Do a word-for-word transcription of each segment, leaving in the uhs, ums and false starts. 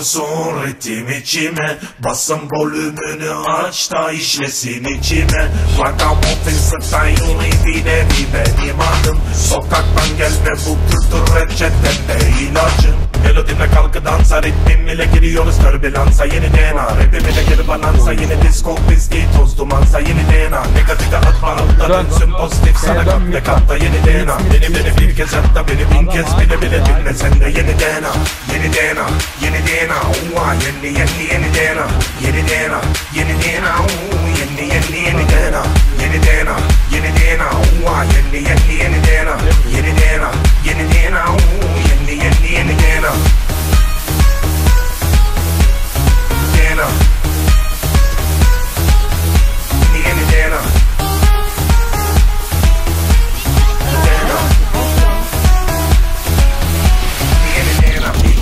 Vursun ritim içime, basın volümünü aç da işlesin içime. Vagabond insandan yol evine mi benim adım? Sokaktan gelme, bu kültür reçetede ilacın. Melodimle kalkı dansa, ritmim ile giriyoruz türbülansa. Yeni D N A rapimine geri banansa, yeni disco bizgi toz dumansa. Yeni D N A negatife atma, atla dönsün pozitif sana kat ve katta. Yeni D N A benim beni bir kez, hatta beni bin kez bile bile dinle sen de. Yeni D N A, yeni D N A, yeni D N A, oha yeni yeni yeni D N A, yeni D N A, yeni D N A, oha yeni yeni yeni D N A, yeni D N A, yeni D N A, oha yeni yeni yeni D N A, yeni D N A, yeni D N A, oha yeni yeni yeni D N A, D N A, yeni D N A.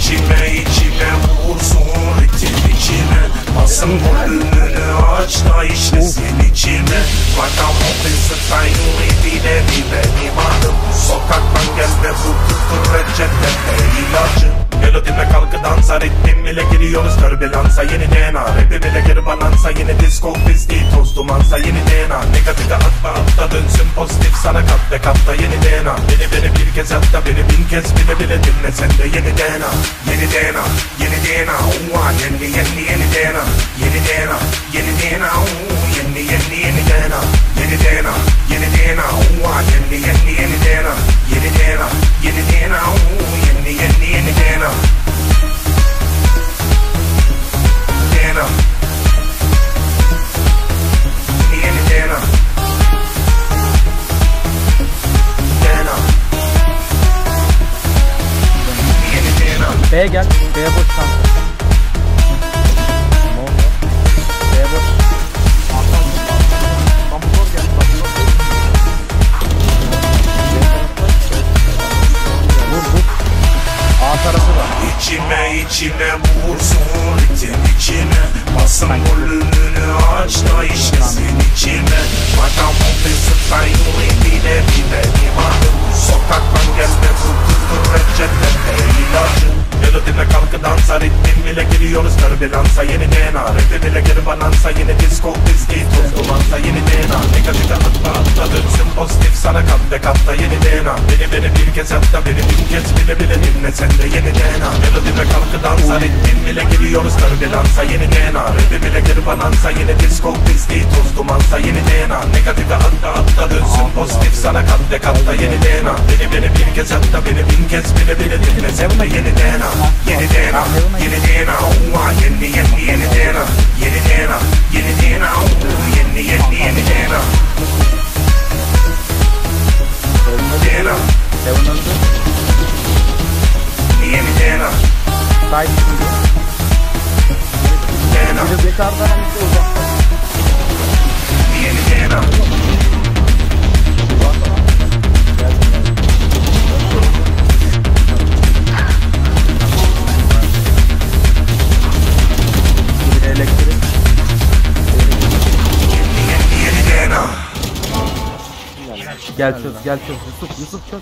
İçime içime vursun ritim içime, basın volümünü aç da işlesin içime. Vagabond insandan yol evine mi benim adım? Sokaktan gelme, bu kültür reçetede ilacın. Melodime kalkı dansa, ritmim ile giriyoruz türbülansa. Yeni D N A rapim ile geri banansa, yeni disco bizdi toz dumansa. Yeni D N A negatife atma, atla dönsün pozitif sana kat ve katta. Yeni D N A beni beni bir kez, hatta beni bin kez bile bile dinle sen de. Yeni D N A, yeni D N A, yeni D N A, oha yeni yeni yeni D N A, yeni D N A, yeni D N A, oha yeni yeni yeni D N A, yeni D N A, yeni D N A, oha yeni yeni yeni D N A, yeni D N A, yeni D N A, oha yeni yeni yeni D N A, D N A, yeni D N A, D N A. B'ye gel, B'ye boş kanka. Ne oldu? B'ye boş. Bambuzor gel, bambuzor gel. Vur vur. A tarafı da. İçime içime vursun ritim içime, basın volümünü aç da işlesin içime. Vagabond insandan yol evine mi benim adım? Sokaktan gelme, bu kültür reçetede ilacın. Melodime kalkı dansa, ritmim ile giriyoruz türbülansa. Yeni D N A rapim ile geri banansa, yeni disco bizgi toz dumansa. Yeni D N A negatife atla, atla dönsün pozitif sana kat ve katta. Yeni D N A beni beni bir kez, hatta beni bin kez bile bile dinle sen de. Yeni D N A melodime kalkı dansa, ritmim ile giriyoruz türbülansa. Yeni D N A rapim ile geri banansa, yeni disco bizgi toz dumansa. Yeni D N A negatife atla, atla dönsün pozitif sana kat ve katta. Yeni D N A beni beni bir kez, hatta beni bin kez bile bile dinle sen de. Yeni D N A, yeni D N A, yeni D N A, oha yeni yeni yeni D N A, yeni D N A, yeni D N A, oha yeni yeni yeni D N A, D N A, yeni D N A, yeni D N A. Gel çöz, gel çöz Yusuf, Yusuf çöz.